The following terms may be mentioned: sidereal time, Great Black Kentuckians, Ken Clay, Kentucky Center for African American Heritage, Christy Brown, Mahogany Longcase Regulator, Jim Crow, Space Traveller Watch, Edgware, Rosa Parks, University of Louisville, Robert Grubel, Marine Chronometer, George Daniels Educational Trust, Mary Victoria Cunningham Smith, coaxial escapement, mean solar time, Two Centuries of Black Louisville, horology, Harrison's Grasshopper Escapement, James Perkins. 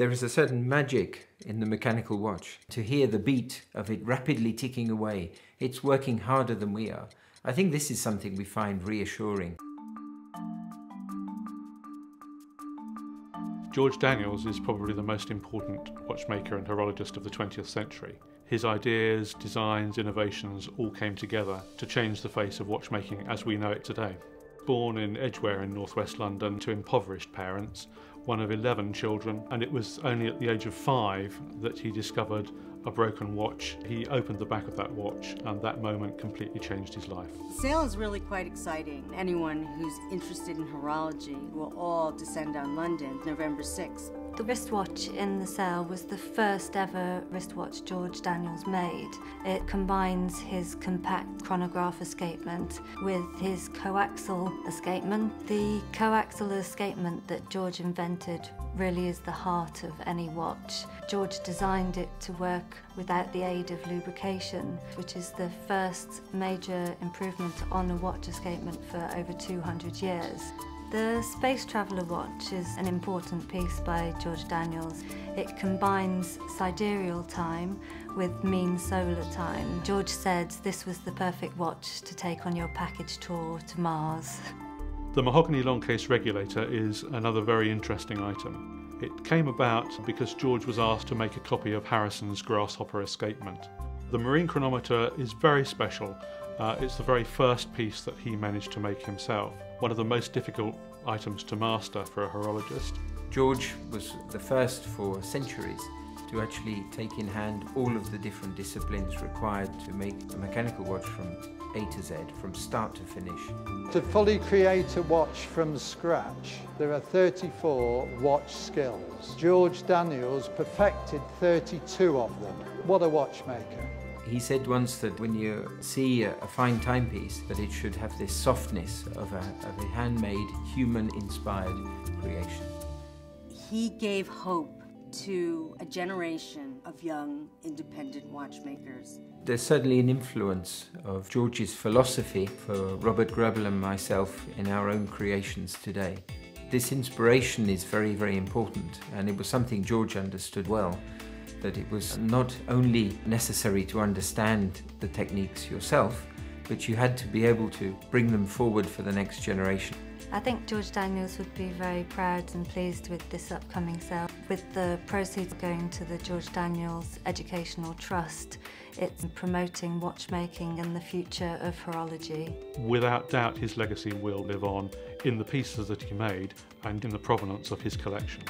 There is a certain magic in the mechanical watch. To hear the beat of it rapidly ticking away, it's working harder than we are. I think this is something we find reassuring. George Daniels is probably the most important watchmaker and horologist of the 20th century. His ideas, designs, innovations all came together to change the face of watchmaking as we know it today. Born in Edgware in northwest London to impoverished parents, one of 11 children, and it was only at the age of 5 that he discovered a broken watch. He opened the back of that watch, and that moment completely changed his life. The sale is really quite exciting. Anyone who's interested in horology will all descend on London, November 6th. The wristwatch in the sale was the first ever wristwatch George Daniels made. It combines his compact chronograph escapement with his coaxial escapement. The coaxial escapement that George invented really is the heart of any watch. George designed it to work without the aid of lubrication, which is the first major improvement on a watch escapement for over 200 years. The Space Traveller Watch is an important piece by George Daniels. It combines sidereal time with mean solar time. George said this was the perfect watch to take on your package tour to Mars. The Mahogany Longcase Regulator is another very interesting item. It came about because George was asked to make a copy of Harrison's Grasshopper Escapement. The Marine Chronometer is very special. It's the very first piece that he managed to make himself. One of the most difficult items to master for a horologist. George was the first for centuries to actually take in hand all of the different disciplines required to make a mechanical watch from A to Z, from start to finish. To fully create a watch from scratch, there are 34 watch skills. George Daniels perfected 32 of them. What a watchmaker. He said once that when you see a fine timepiece, that it should have this softness of a handmade, human-inspired creation. He gave hope to a generation of young, independent watchmakers. There's certainly an influence of George's philosophy for Robert Grubel and myself in our own creations today. This inspiration is very, very important, and it was something George understood well. That it was not only necessary to understand the techniques yourself, but you had to be able to bring them forward for the next generation. I think George Daniels would be very proud and pleased with this upcoming sale. With the proceeds going to the George Daniels Educational Trust, it's promoting watchmaking and the future of horology. Without doubt, his legacy will live on in the pieces that he made and in the provenance of his collection.